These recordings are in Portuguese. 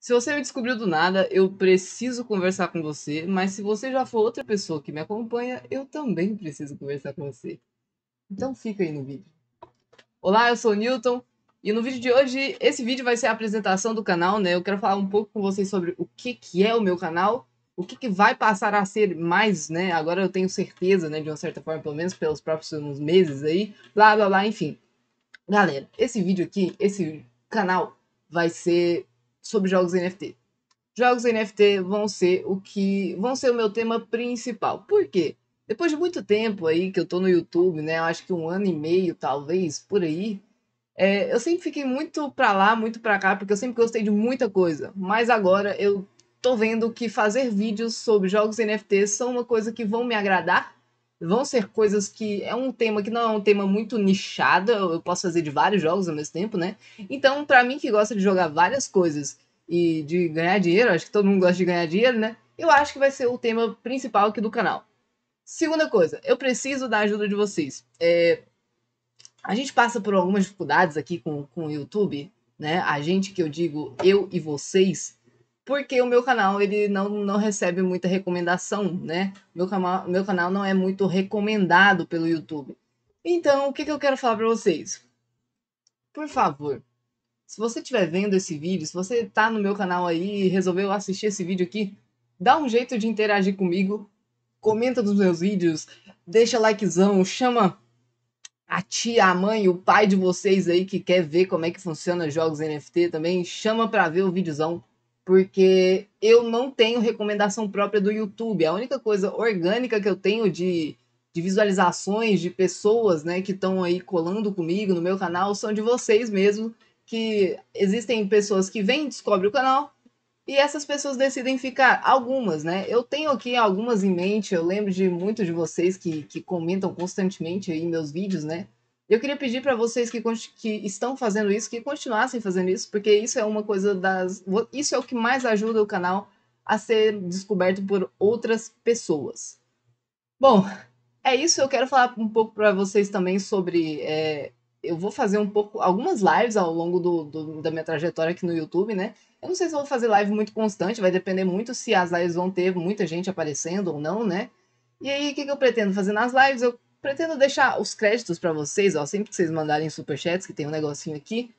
Se você me descobriu do nada, eu preciso conversar com você, mas se você já for outra pessoa que me acompanha, eu também preciso conversar com você. Então fica aí no vídeo. Olá, eu sou o Newton, e no vídeo de hoje, esse vídeo vai ser a apresentação do canal, né? Eu quero falar um pouco com vocês sobre o que é o meu canal, o que vai passar a ser mais, né? Agora eu tenho certeza, né, de uma certa forma, pelo menos pelos próximos meses aí, blá, blá, blá, enfim. Galera, esse vídeo aqui, esse canal vai ser sobre jogos NFT. Jogos NFT vão ser o meu tema principal. Por quê? Depois de muito tempo aí que eu tô no YouTube, né? Eu acho que 1 ano e meio, talvez, por aí. Eu sempre fiquei muito pra lá, muito pra cá, porque eu sempre gostei de muita coisa. Mas agora eu tô vendo que fazer vídeos sobre jogos NFT são uma coisa que vão me agradar. Vão ser coisas que é um tema que não é um tema muito nichado, eu posso fazer de vários jogos ao mesmo tempo, né? Então, pra mim que gosta de jogar várias coisas e de ganhar dinheiro, acho que todo mundo gosta de ganhar dinheiro, né? Eu acho que vai ser o tema principal aqui do canal. Segunda coisa, eu preciso da ajuda de vocês. A gente passa por algumas dificuldades aqui com o YouTube, né? A gente, que eu digo, eu e vocês, porque o meu canal ele não recebe muita recomendação, né? Meu canal não é muito recomendado pelo YouTube. Então, o que eu quero falar para vocês? Por favor, se você estiver vendo esse vídeo, se você tá no meu canal aí e resolveu assistir esse vídeo aqui, dá um jeito de interagir comigo, comenta nos meus vídeos, deixa likezão, chama a tia, a mãe, o pai de vocês aí que quer ver como é que funciona jogos NFT também, chama pra ver o videozão, porque eu não tenho recomendação própria do YouTube. A única coisa orgânica que eu tenho de visualizações de pessoas, né, que estão aí colando comigo no meu canal são de vocês mesmo, que existem pessoas que vêm, descobrem o canal e essas pessoas decidem ficar. Algumas, né? Eu tenho aqui algumas em mente, eu lembro de muitos de vocês que comentam constantemente aí meus vídeos, né? Eu queria pedir para vocês que estão fazendo isso, que continuassem fazendo isso, porque isso é uma coisa das... Isso é o que mais ajuda o canal a ser descoberto por outras pessoas. Bom, é isso. Eu quero falar um pouco para vocês também sobre... eu vou fazer algumas lives ao longo da minha trajetória aqui no YouTube, né? Eu não sei se vou fazer live muito constante, vai depender muito se as lives vão ter muita gente aparecendo ou não, né? E aí, o que eu pretendo fazer nas lives? Eu pretendo deixar os créditos pra vocês, ó, sempre que vocês mandarem superchats, que tem um negocinho aqui.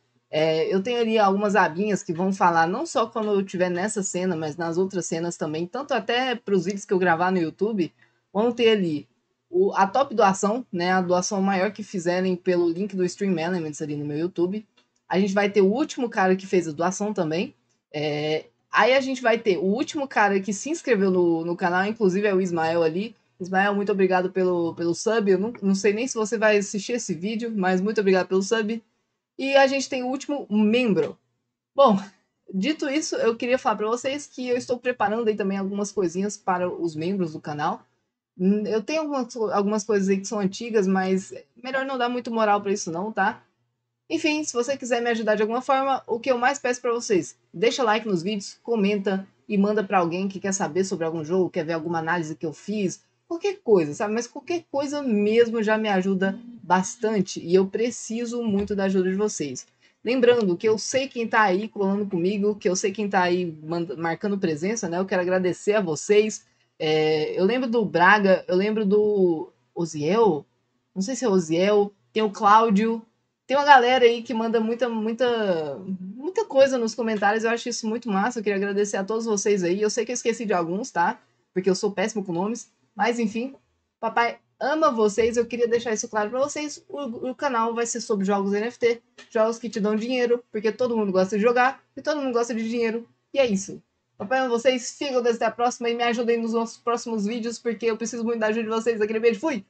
Eu tenho ali algumas abinhas que vão falar, não só quando eu estiver nessa cena, mas nas outras cenas também, tanto até pros vídeos que eu gravar no YouTube, vão ter ali a top doação, né? A doação maior que fizerem pelo link do Stream Elements ali no meu YouTube. A gente vai ter o último cara que fez a doação também. Aí a gente vai ter o último cara que se inscreveu no canal, inclusive é o Ismael ali. Ismael, muito obrigado pelo sub. Eu não sei nem se você vai assistir esse vídeo, mas muito obrigado pelo sub. E a gente tem o último membro. Bom, dito isso, eu queria falar para vocês que eu estou preparando aí também algumas coisinhas para os membros do canal. Eu tenho algumas coisas aí que são antigas, mas melhor não dar muito moral para isso não, tá? Enfim, se você quiser me ajudar de alguma forma, o que eu mais peço para vocês, deixa like nos vídeos, comenta e manda para alguém que quer saber sobre algum jogo, quer ver alguma análise que eu fiz, qualquer coisa, sabe? Mas qualquer coisa mesmo já me ajuda bastante e eu preciso muito da ajuda de vocês. Lembrando que eu sei quem tá aí colando comigo, que eu sei quem tá aí marcando presença, né? Eu quero agradecer a vocês. Eu lembro do Braga, eu lembro do Oziel, não sei se é Oziel, tem o Cláudio. Tem uma galera aí que manda muita coisa nos comentários, eu acho isso muito massa, eu queria agradecer a todos vocês aí. Eu sei que eu esqueci de alguns, tá? Porque eu sou péssimo com nomes, mas enfim, papai ama vocês, eu queria deixar isso claro pra vocês. O canal vai ser sobre jogos NFT, jogos que te dão dinheiro, porque todo mundo gosta de jogar e todo mundo gosta de dinheiro, e é isso. Papai ama vocês, fiquem com Deus até a próxima e me ajudem nos nossos próximos vídeos, porque eu preciso muito da ajuda de vocês. Aquele beijo, fui!